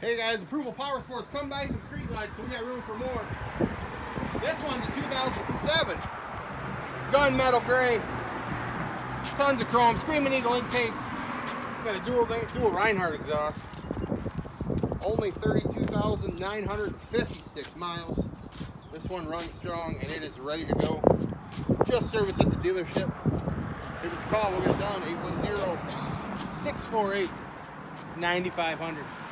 Hey guys, Approval Powersports, come buy some street lights so we got room for more. This one's a 2007 gunmetal gray, tons of chrome, Screaming Eagle ink tape. Got a dual Reinhardt exhaust. Only 32,956 miles. This one runs strong and it is ready to go. Just service at the dealership. Give us a call, we'll get it done, 810-648-9500.